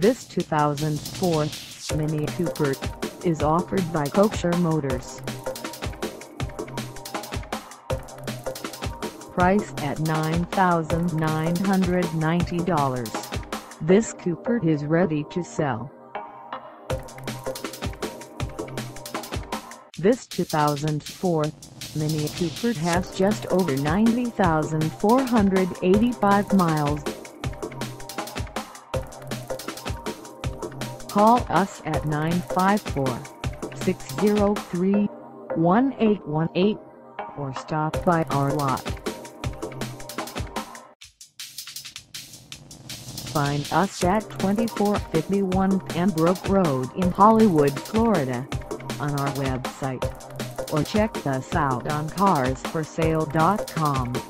This 2004 Mini Cooper is offered by Kosher Motors. Priced at $9,990, this Cooper is ready to sell. This 2004 Mini Cooper has just over 90,485 miles. Call us at 954-603-1818 or stop by our lot. Find us at 2451 Pembroke Road in Hollywood, Florida, on our website, or check us out on carsforsale.com.